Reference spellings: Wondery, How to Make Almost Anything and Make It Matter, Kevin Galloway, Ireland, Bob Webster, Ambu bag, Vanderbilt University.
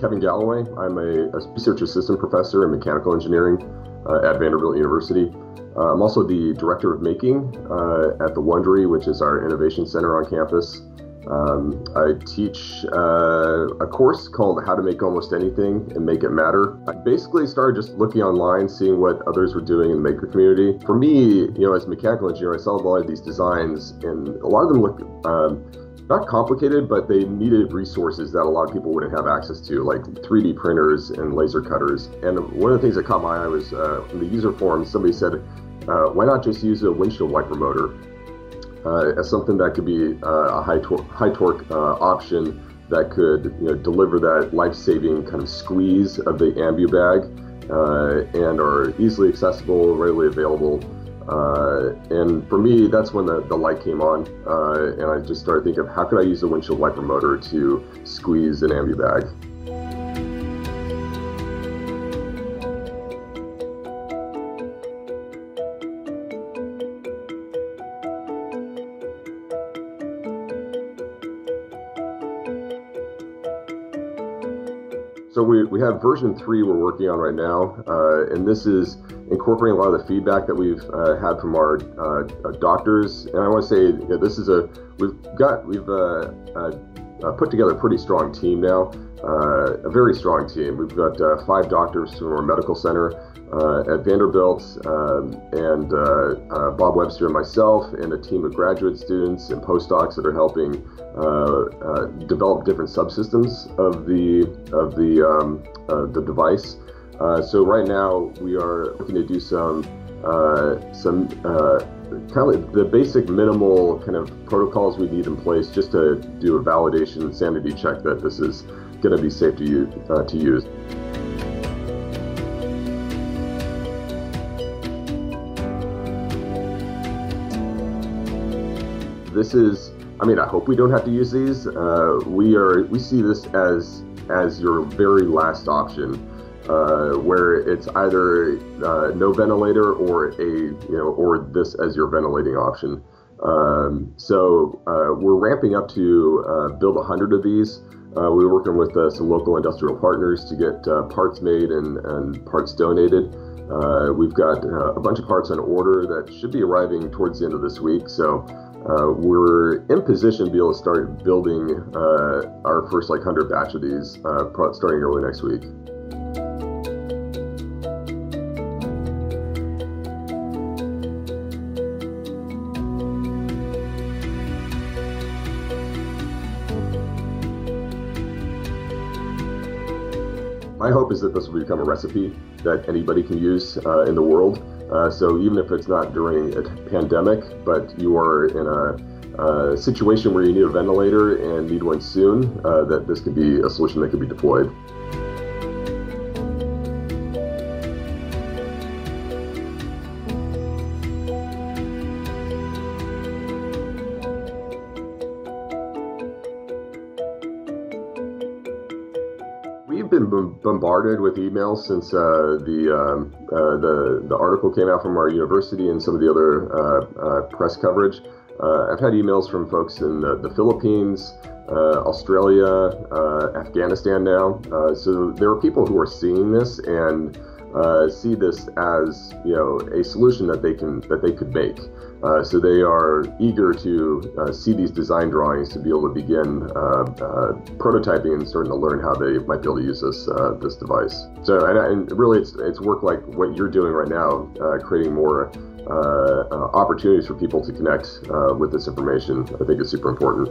Kevin Galloway. I'm a research assistant professor in mechanical engineering at Vanderbilt University. I'm also the director of making at the Wondery, which is our innovation center on campus. I teach a course called How to Make Almost Anything and Make It Matter. I basically started just looking online, seeing what others were doing in the maker community. For me, as a mechanical engineer, I saw a lot of these designs, and a lot of them look not complicated, but they needed resources that a lot of people wouldn't have access to, like 3D printers and laser cutters. And one of the things that caught my eye was in the user forum, somebody said, why not just use a windshield wiper motor? As something that could be a high torque option that could deliver that life-saving kind of squeeze of the Ambu bag, and are easily accessible, readily available. And for me, that's when the light came on, and I just started thinking of how could I use a windshield wiper motor to squeeze an Ambu bag. So we have version 3 we're working on right now, and this is incorporating a lot of the feedback that we've had from our doctors. And I want to say this is we've put together a pretty strong team now, a very strong team. We've got 5 doctors from our medical center at Vanderbilt, and Bob Webster and myself, and a team of graduate students and postdocs that are helping develop different subsystems of the device. So right now we are looking to do some kind of the basic minimal kind of protocols we need in place just to do a validation and sanity check that this is going to be safe to use. This is, I hope we don't have to use these. We see this as your very last option, where it's either no ventilator or this as your ventilating option. So we're ramping up to build 100 of these. We're working with some local industrial partners to get parts made and parts donated. We've got a bunch of parts on order that should be arriving towards the end of this week. So. We're in position to be able to start building our first 100 batch of these starting early next week. My hope is that this will become a recipe that anybody can use in the world. So even if it's not during a pandemic, but you are in a situation where you need a ventilator and need one soon, that this could be a solution that could be deployed. We've been bombarded with emails since the article came out from our university and some of the other press coverage. I've had emails from folks in the Philippines, Australia, Afghanistan now. So there are people who are seeing this and see this as a solution that they could make. So they are eager to see these design drawings to be able to begin prototyping and starting to learn how they might be able to use this device. So and really it's work like what you're doing right now, creating more opportunities for people to connect with this information. I think is super important.